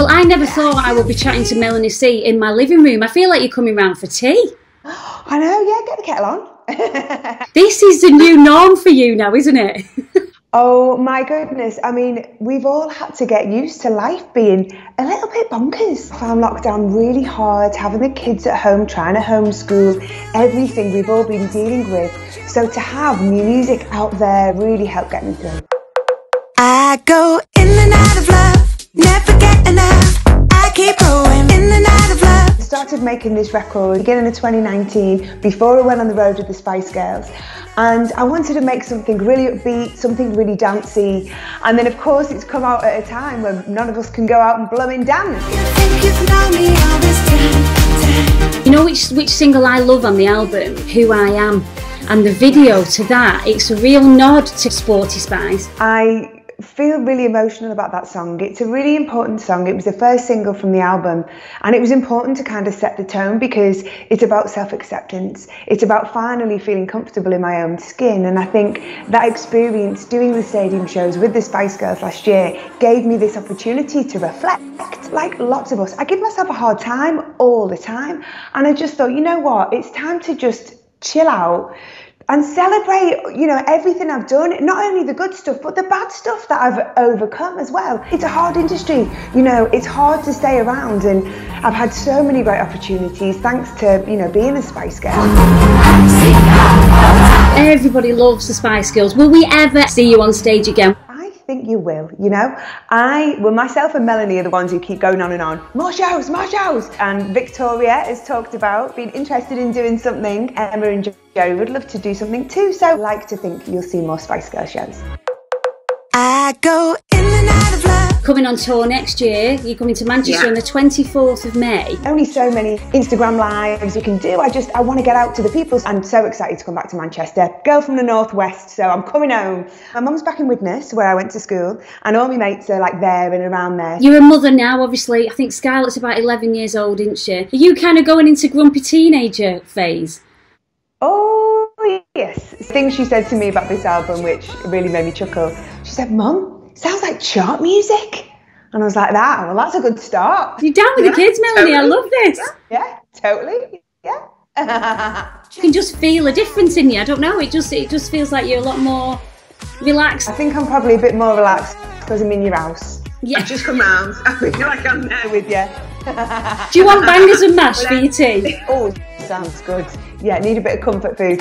Well, I never thought I would be chatting to Melanie C in my living room. I feel like you're coming round for tea. I know, yeah, get the kettle on. This is the new norm for you now, isn't it? Oh my goodness, I mean, we've all had to get used to life being a little bit bonkers. I found lockdown really hard, having the kids at home, trying to homeschool, everything we've all been dealing with. So to have new music out there really helped get me through. I go in and out of love, never get enough, I keep going in and out of love. I started making this record beginning of 2019 before I went on the road with the Spice Girls. And I wanted to make something really upbeat, something really dancey. And then of course it's come out at a time when none of us can go out and blooming dance. You know which single I love on the album? Who I Am. And the video to that, it's a real nod to Sporty Spice. I feel really emotional about that song. It's a really important song. It was the first single from the album, and it was important to kind of set the tone because it's about self-acceptance. It's about finally feeling comfortable in my own skin, and I think that experience doing the stadium shows with the Spice Girls last year gave me this opportunity to reflect. Like lots of us, I give myself a hard time all the time, and I just thought, you know what, it's time to just chill out and celebrate, you know, everything I've done, not only the good stuff, but the bad stuff that I've overcome as well. It's a hard industry, you know, it's hard to stay around, and I've had so many great opportunities thanks to, you know, being a Spice Girl. Everybody loves the Spice Girls. Will we ever see you on stage again? I think you will, you know. Myself and Melanie are the ones who keep going on and on. More shows, more shows. And Victoria has talked about being interested in doing something. Emma and Jerry would love to do something too. So I like to think you'll see more Spice Girl shows. I go in and out of love. Coming on tour next year, you're coming to Manchester on the 24th of May. Only so many Instagram lives you can do. I want to get out to the people. I'm so excited to come back to Manchester. Girl from the northwest, so I'm coming home. My mum's back in Widnes, where I went to school, and all my mates are like there and around there. You're a mother now, obviously. I think Scarlett's about 11 years old, isn't she? Are you kind of going into grumpy teenager phase? Oh, yes. The thing she said to me about this album, which really made me chuckle, she said, "Mum, sounds like chart music." And I was like, "That, well, that's a good start." You're down with the kids, Melanie, totally. I love this. Yeah, totally, yeah. You can just feel a difference in you, I don't know, it just feels like you're a lot more relaxed. I think I'm probably a bit more relaxed because I'm in your house. Yeah. I've just come round, I feel like I'm there with you. Do you want bangers and mash for your tea? Oh, sounds good. Yeah, need a bit of comfort food.